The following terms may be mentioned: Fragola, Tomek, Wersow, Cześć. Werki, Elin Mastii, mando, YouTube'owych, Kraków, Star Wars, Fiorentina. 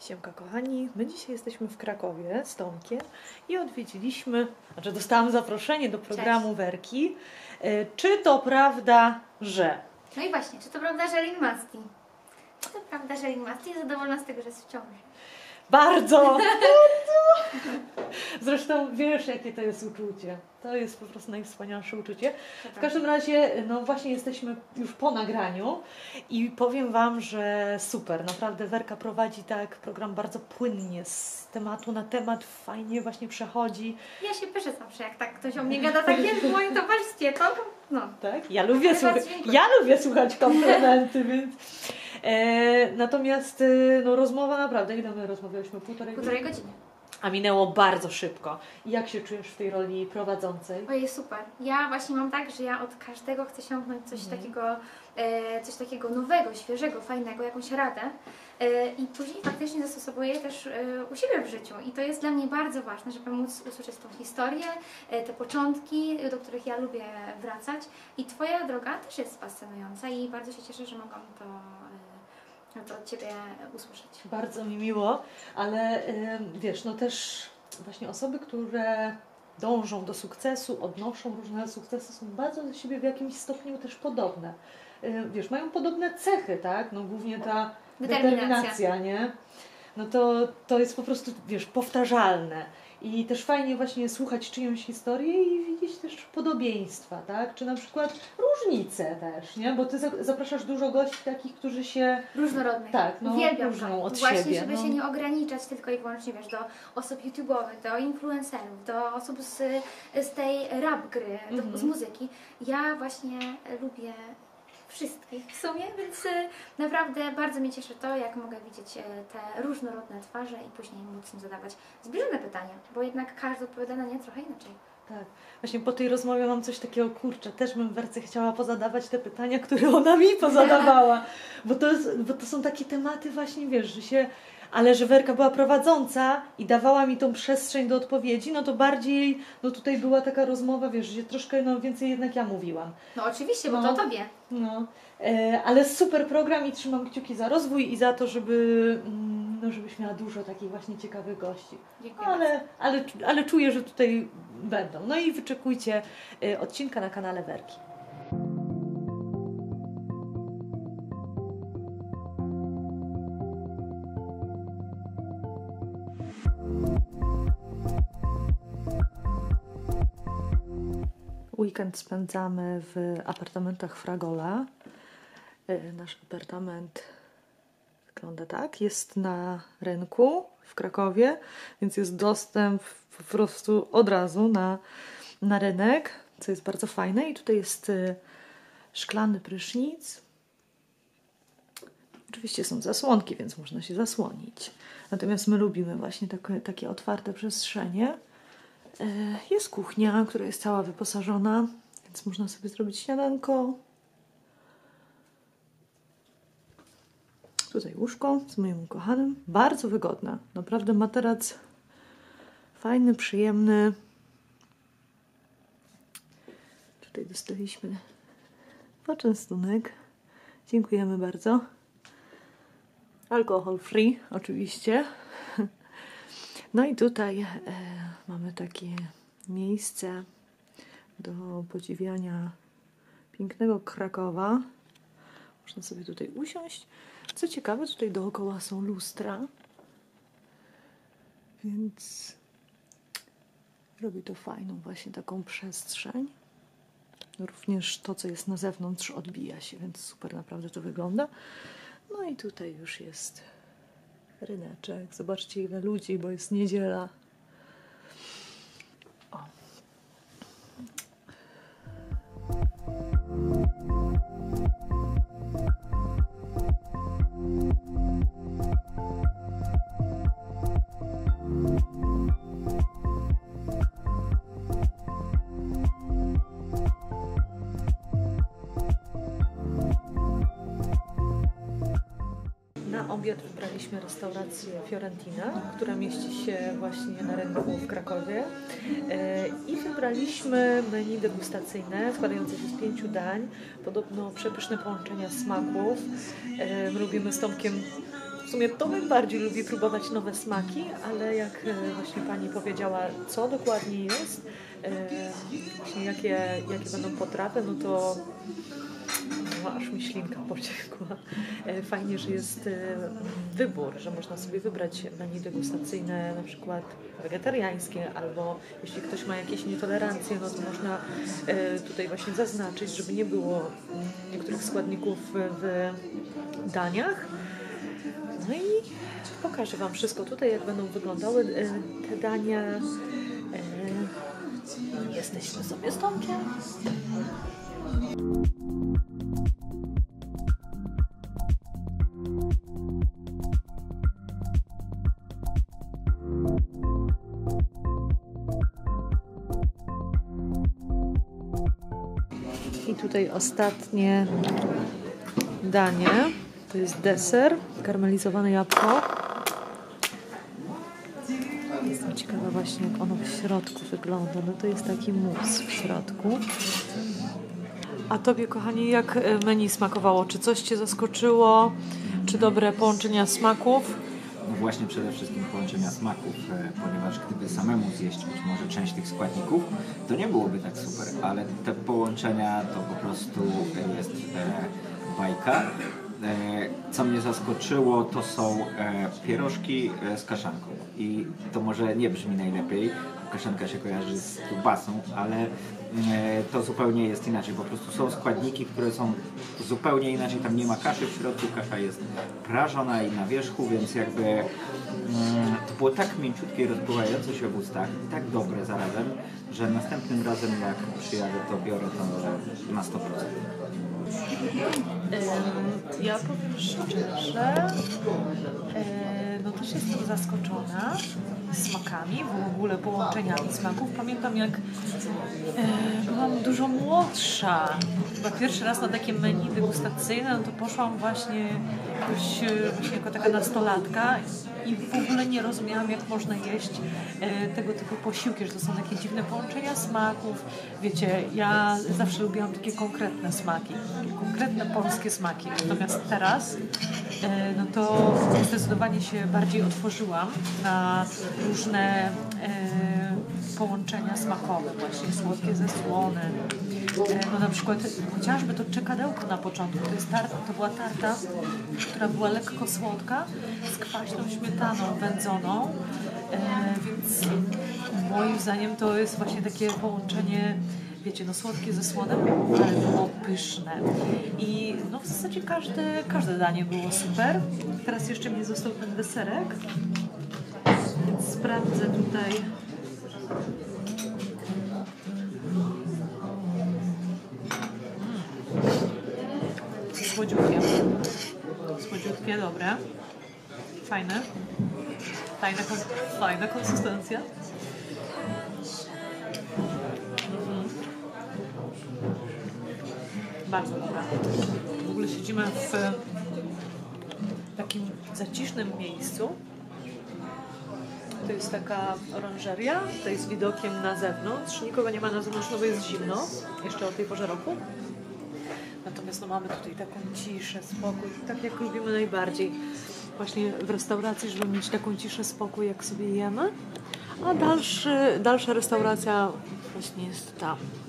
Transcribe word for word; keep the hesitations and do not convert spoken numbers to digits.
Siemka kochani, my dzisiaj jesteśmy w Krakowie z Tomkiem i odwiedziliśmy, znaczy dostałam zaproszenie do programu Cześć. Werki. E, czy to prawda, że... No i właśnie, czy to prawda, że Elin Mastii? Czy to prawda, że Elin Mastii jest zadowolona z tego, że jest w ciąży? Bardzo! Bardzo! Zresztą wiesz, jakie to jest uczucie. To jest po prostu najwspanialsze uczucie. W każdym razie, no właśnie jesteśmy już po nagraniu i powiem Wam, że super. Naprawdę Werka prowadzi tak program bardzo płynnie, z tematu na temat, fajnie właśnie przechodzi. Ja się pyszę zawsze, jak tak ktoś o mnie gada, tak jest w moim towarzystwie, to no. Tak? Ja lubię, słuch ja lubię słuchać komplementy, więc... E, natomiast e, no, rozmowa naprawdę, ile my rozmawialiśmy? Półtorej, Półtorej godziny. godziny. A minęło bardzo szybko. I jak się czujesz w tej roli prowadzącej? Ojej, super. Ja właśnie mam tak, że ja od każdego chcę sięgnąć coś, mhm. takiego, e, coś takiego nowego, świeżego, fajnego, jakąś radę. E, I później faktycznie zastosowuję też e, u siebie w życiu. I to jest dla mnie bardzo ważne, żeby móc usłyszeć tą historię, e, te początki, do których ja lubię wracać. I Twoja droga też jest fascynująca i bardzo się cieszę, że mogłam to... E, to od Ciebie usłyszeć. Bardzo mi miło, ale wiesz, no też właśnie osoby, które dążą do sukcesu, odnoszą różne sukcesy, są bardzo do siebie w jakimś stopniu też podobne. Wiesz, mają podobne cechy, tak? No głównie ta determinacja, determinacja nie? No to, to jest po prostu, wiesz, powtarzalne. I też fajnie właśnie słuchać czyjąś historię i widzieć też podobieństwa, tak? Czy na przykład różnice też, nie? Bo Ty zapraszasz dużo gości takich, którzy się... Różnorodnych. Tak, no różną od siebie. Właśnie, żeby no. się nie ograniczać tylko i wyłącznie, wiesz, do osób YouTube'owych, do influencerów, do osób z, z tej rap gry, mhm. do, z muzyki. Ja właśnie lubię... wszystkich w sumie, więc naprawdę bardzo mnie cieszy to, jak mogę widzieć te różnorodne twarze i później móc im zadawać zbliżone pytania, bo jednak każdy odpowiada na nie trochę inaczej. Tak. Właśnie po tej rozmowie mam coś takiego, kurczę, też bym Werce chciała pozadawać te pytania, które ona mi pozadawała, bo to, jest, bo to są takie tematy właśnie, wiesz, że się... Ale że Werka była prowadząca i dawała mi tą przestrzeń do odpowiedzi, no to bardziej, no tutaj była taka rozmowa, wiesz, że troszkę no, więcej jednak ja mówiłam. No oczywiście, bo no, to o Tobie. No, e, ale super program i trzymam kciuki za rozwój i za to, żeby, no, żebyś miała dużo takich właśnie ciekawych gości. Dziękuję ale, bardzo. Ale, ale czuję, że tutaj będą. No i wyczekujcie e, odcinka na kanale Werki. Weekend spędzamy w apartamentach Fragola. Nasz apartament wygląda tak. Jest na rynku w Krakowie, więc jest dostęp po prostu od razu na, na rynek, co jest bardzo fajne. I tutaj jest szklany prysznic. Oczywiście są zasłonki, więc można się zasłonić. Natomiast my lubimy właśnie takie, takie otwarte przestrzenie. Jest kuchnia, która jest cała wyposażona, więc można sobie zrobić śniadanko. Tutaj łóżko z moim ukochanym. Bardzo wygodne. Naprawdę materac fajny, przyjemny. Tutaj dostaliśmy poczęstunek. Dziękujemy bardzo. Alkohol free, oczywiście. No i tutaj e, mamy takie miejsce do podziwiania pięknego Krakowa. Można sobie tutaj usiąść. Co ciekawe, tutaj dookoła są lustra, więc robi to fajną właśnie taką przestrzeń. Również to, co jest na zewnątrz, odbija się, więc super naprawdę to wygląda. No i tutaj już jest ryneczek. Zobaczcie, ile ludzi, bo jest niedziela. O. Wybraliśmy restaurację Fiorentina, która mieści się właśnie na rynku w Krakowie i wybraliśmy menu degustacyjne składające się z pięciu dań, podobno przepyszne połączenia smaków. My lubimy z Tomkiem sumie Tomek bardziej lubi próbować nowe smaki, ale jak właśnie pani powiedziała, co dokładnie jest, właśnie jakie, jakie będą potrawy, no to no, aż mi ślinka pociekła. Fajnie, że jest wybór, że można sobie wybrać menu degustacyjne, na przykład wegetariańskie, albo jeśli ktoś ma jakieś nietolerancje, no to można tutaj właśnie zaznaczyć, żeby nie było niektórych składników w daniach. No i pokażę wam wszystko tutaj, jak będą wyglądały te dania. Jesteśmy sobie z Tomkiem. I tutaj ostatnie danie. To jest deser, karmelizowane jabłko. Jestem ciekawa właśnie, jak ono w środku wygląda. No to jest taki mus w środku. A tobie, kochanie, jak menu smakowało? Czy coś cię zaskoczyło? Czy dobre połączenia smaków? No właśnie, przede wszystkim połączenia smaków, ponieważ gdyby samemu zjeść być może część tych składników, to nie byłoby tak super, ale te połączenia to po prostu jest bajka. Co mnie zaskoczyło, to są pierożki z kaszanką i to może nie brzmi najlepiej, kaszanka się kojarzy z kiełbasą, ale to zupełnie jest inaczej, po prostu są składniki, które są zupełnie inaczej, tam nie ma kaszy w środku, kasza jest prażona i na wierzchu, więc jakby to było tak mięciutkie i rozpływające się w ustach i tak dobre zarazem, że następnym razem jak przyjadę, to biorę to na sto procent. Ja powiem szczerze, no też jestem zaskoczona smakami, w ogóle połączeniami smaków. Pamiętam, jak byłam dużo młodsza, chyba pierwszy raz na takie menu degustacyjne, no to poszłam właśnie jakoś, właśnie jako taka nastolatka i w ogóle nie rozumiałam, jak można jeść tego typu posiłki, że to są takie dziwne połączenia smaków. Wiecie, ja zawsze lubiłam takie konkretne smaki, konkretne polskie smaki, natomiast teraz no to zdecydowanie się bardziej otworzyłam na różne połączenia smakowe, właśnie słodkie ze słonym. No na przykład chociażby to czekadełko na początku, to, jest tarta, to była tarta, która była lekko słodka, z kwaśną śmietaną wędzoną, e, więc moim zdaniem to jest właśnie takie połączenie, wiecie, no słodkie ze słonem, ale było pyszne. I no w zasadzie każde, każde danie było super. Teraz jeszcze mi został ten deserek, więc sprawdzę tutaj. Słodziutkie, słodziutkie, dobre, fajne, fajna, fajna konsystencja. Mhm. Bardzo dobra. W ogóle siedzimy w takim zacisznym miejscu. To jest taka oranżeria, to jest widokiem na zewnątrz, nikogo nie ma na zewnątrz, no bo jest zimno, jeszcze o tej porze roku. Natomiast no, mamy tutaj taką ciszę, spokój, tak jak lubimy najbardziej właśnie w restauracji, żeby mieć taką ciszę, spokój, jak sobie jemy. A dalszy, dalsza restauracja właśnie jest tam.